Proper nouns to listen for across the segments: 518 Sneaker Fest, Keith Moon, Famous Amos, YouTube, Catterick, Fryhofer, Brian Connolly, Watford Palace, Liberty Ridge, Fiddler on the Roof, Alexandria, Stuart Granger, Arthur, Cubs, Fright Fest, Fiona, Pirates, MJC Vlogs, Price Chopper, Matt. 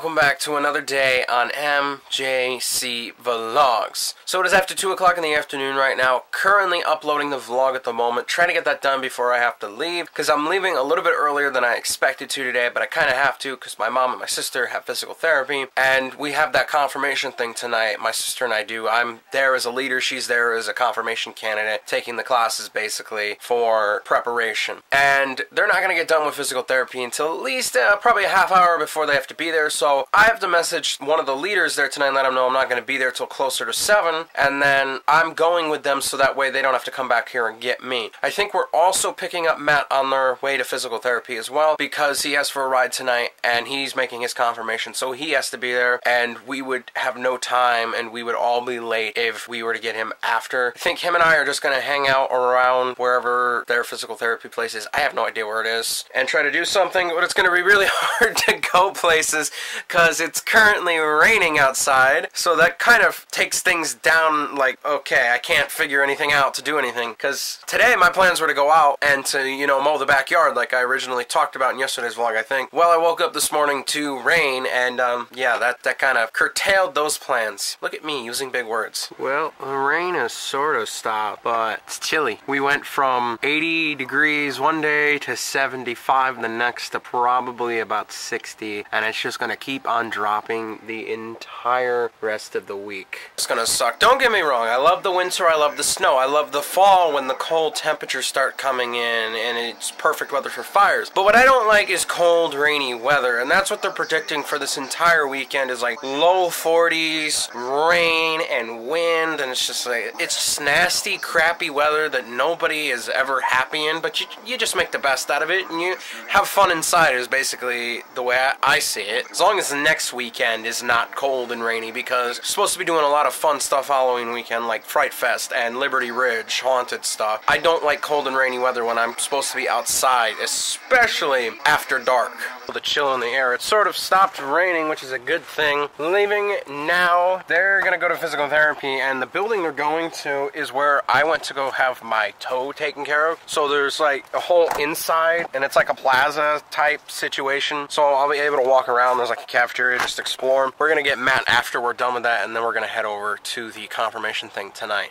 welcome back to another day on MJC Vlogs. So it is after 2 o'clock in the afternoon right now, currently uploading the vlog at the moment, trying to get that done before I have to leave, because I'm leaving a little bit earlier than I expected to today, but I kind of have to because my mom and my sister have physical therapy, and we have that confirmation thing tonight, my sister and I do. I'm there as a leader, she's there as a confirmation candidate, taking the classes basically for preparation. And they're not going to get done with physical therapy until at least probably a half hour before they have to be there, so I have to message one of the leaders there tonight and let them know I'm not going to be there till closer to 7, and then I'm going with them so that way they don't have to come back here and get me. I think we're also picking up Matt on their way to physical therapy as well, because he asked for a ride tonight and he's making his confirmation, so he has to be there, and we would have no time and we would all be late if we were to get him after. I think him and I are just going to hang out around wherever their physical therapy place is, I have no idea where it is, and try to do something, but it's going to be really hard to go places because it's currently raining outside, so that kind of takes things down, like, okay, I can't figure anything out to do anything, because today my plans were to go out and to, you know, mow the backyard like I originally talked about in yesterday's vlog, I think. Well, I woke up this morning to rain, and yeah, that kind of curtailed those plans. Look at me using big words. Well, the rain has sort of stopped, but it's chilly. We went from 80 degrees one day to 75 the next to probably about 60, and it's just gonna keep on dropping the entire rest of the week. It's gonna suck. Don't get me wrong, I love the winter, I love the snow, I love the fall when the cold temperatures start coming in and it's perfect weather for fires. But what I don't like is cold, rainy weather, and that's what they're predicting for this entire weekend, is like low 40s, rain and wind, and it's just like, it's just nasty, crappy weather that nobody is ever happy in, but you just make the best out of it and you have fun inside is basically the way I see it. As long as the next weekend is not cold and rainy, because we're supposed to be doing a lot of fun stuff Halloween weekend, like Fright Fest and Liberty Ridge haunted stuff. I don't like cold and rainy weather when I'm supposed to be outside, especially after dark. The chill in the air. It sort of stopped raining, which is a good thing. Leaving now, they're gonna go to physical therapy, and the building they're going to is where I went to go have my toe taken care of. So there's like a whole inside, and it's like a plaza type situation. So I'll be able to walk around. There's like a cafeteria, just explore. We're gonna get Matt after we're done with that, and then we're gonna head over to the confirmation thing tonight.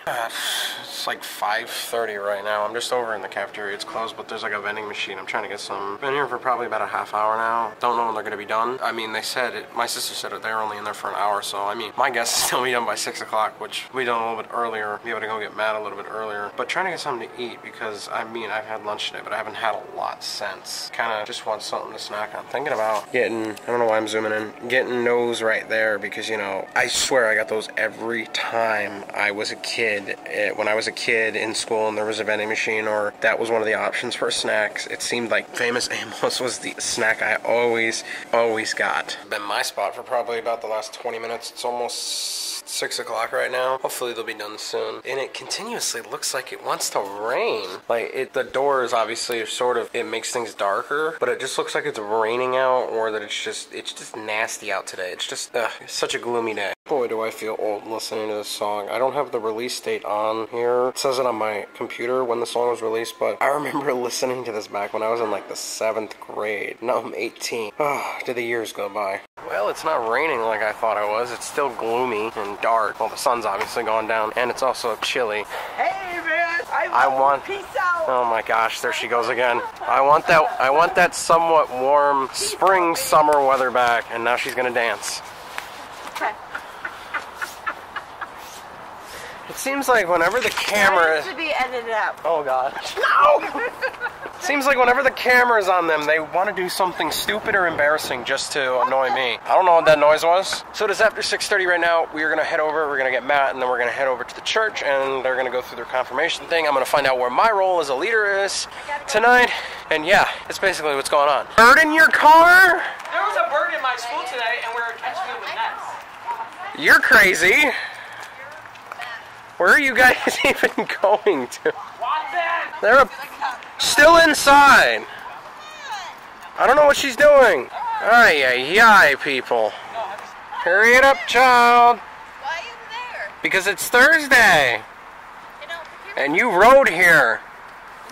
It's like 5:30 right now. I'm just over in the cafeteria. It's closed, but there's like a vending machine. I'm trying to get some. Been here for probably about a half hour now. Don't know when they're gonna be done. I mean, they said it, my sister said it, they were only in there for an hour, so I mean, my guess is they'll be done by 6 o'clock, which we done a little bit earlier. Be able to go get Matt a little bit earlier. But trying to get something to eat, because I mean, I've had lunch today, but I haven't had a lot since. Kind of just want something to snack on. Thinking about getting, I don't know why I'm zooming in, getting those right there, because you know, I swear I got those every time I was a kid. When I was a kid in school and there was a vending machine, or that was one of the options for snacks, it seemed like Famous Amos was the snack I always got. Been my spot for probably about the last 20 minutes. It's almost 6 o'clock right now. Hopefully they'll be done soon. And it continuously looks like it wants to rain. Like, the doors obviously are sort of, it makes things darker, but it just looks like it's raining out, or that it's just nasty out today. It's just, it's such a gloomy day. Boy, do I feel old listening to this song. I don't have the release date on here. It says it on my computer when the song was released, but I remember listening to this back when I was in like the 7th grade. Now I'm 18. Oh, did the years go by. Well, it's not raining like I thought it was. It's still gloomy and dark. Well, the sun's obviously gone down, and it's also chilly. Hey, man! I want... Peace out! Oh my gosh, there she goes again. I want that somewhat warm spring, summer weather back, and now she's gonna dance. Okay. It seems like whenever the camera... It should be edited out. Oh, God. No! It seems like whenever the camera's on them, they want to do something stupid or embarrassing just to annoy me. I don't know what that noise was. So it is after 6:30 right now. We are going to head over. We're going to get Matt, and then we're going to head over to the church, and they're going to go through their confirmation thing. I'm going to find out where my role as a leader is tonight. And yeah, that's basically what's going on. Bird in your car? There was a bird in my school today, and we were catching it with nets. You're crazy. Where are you guys even going to? They're still inside. I don't know what she's doing. Ay, ay, ay, people. Hurry it up, child. Why are you there? Because it's Thursday. And you rode here.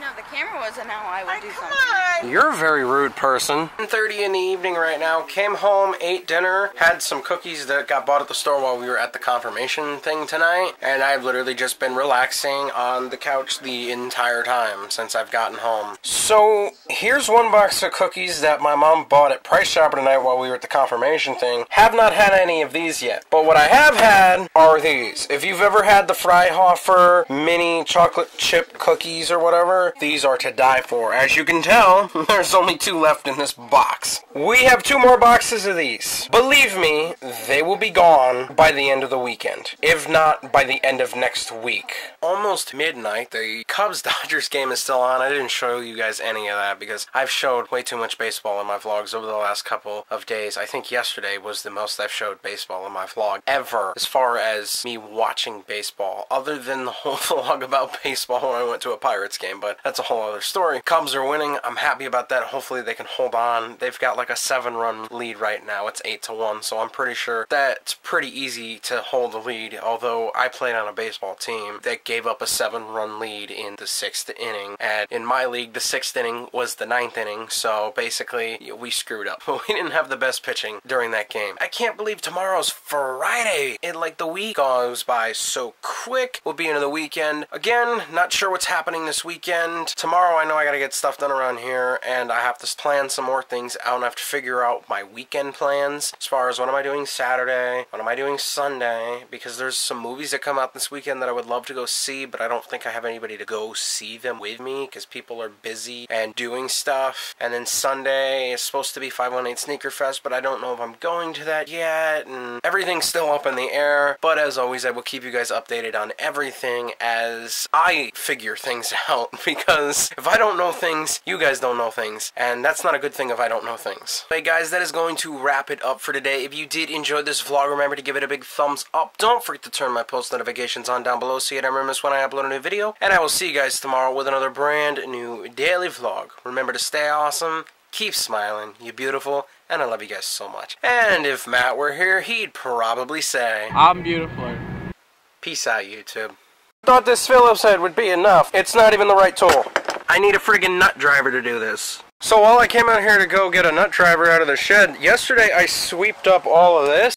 No, the camera was. was an hour, I would do something. You're a very rude person. 10:30 in the evening right now. Came home, ate dinner, had some cookies that got bought at the store while we were at the confirmation thing tonight. And I've literally just been relaxing on the couch the entire time since I've gotten home. So here's one box of cookies that my mom bought at Price Chopper tonight while we were at the confirmation thing. Have not had any of these yet. But what I have had are these. If you've ever had the Fryhofer mini chocolate chip cookies or whatever, these are to die for. As you can tell, there's only two left in this box. We have two more boxes of these. Believe me, they will be gone by the end of the weekend. If not, by the end of next week. Almost midnight, the Cubs-Dodgers game is still on. I didn't show you guys any of that because I've showed way too much baseball in my vlogs over the last couple of days. I think yesterday was the most I've showed baseball in my vlog ever as far as me watching baseball, other than the whole vlog about baseball when I went to a Pirates game, but that's a whole other story. Cubs are winning. I'm happy about that. Hopefully they can hold on. They've got like a 7-run lead right now. It's 8-1, so I'm pretty sure that's pretty easy to hold the lead, although I played on a baseball team that gave up a 7-run lead in the 6th inning, and in my league, the 6th inning was the 9th inning, so basically we screwed up. We didn't have the best pitching during that game. I can't believe tomorrow's Friday, and like the week goes by so quick. We'll be into the weekend. Again, not sure what's happening this weekend. Tomorrow I know I gotta get stuff done around here, and I have to plan some more things out, and I have to figure out my weekend plans as far as what am I doing Saturday, what am I doing Sunday, because there's some movies that come out this weekend that I would love to go see, but I don't think I have anybody to go see them with me because people are busy and doing stuff. And then Sunday is supposed to be 518 Sneaker Fest, but I don't know if I'm going to that yet, and everything's still up in the air. But as always, I will keep you guys updated on everything as I figure things out, because if I don't know things, you guys don't know things, and that's not a good thing if I don't know things. Hey guys, that is going to wrap it up for today. If you did enjoy this vlog, remember to give it a big thumbs up. Don't forget to turn my post notifications on down below so you don't miss when I upload a new video, and I will see you guys tomorrow with another brand new daily vlog. Remember to stay awesome, keep smiling, you're beautiful, and I love you guys so much. And if Matt were here, he'd probably say, I'm beautiful. Peace out, YouTube. Thought this Phillips head would be enough. It's not even the right tool. I need a friggin' nut driver to do this. So while I came out here to go get a nut driver out of the shed, yesterday I sweeped up all of this.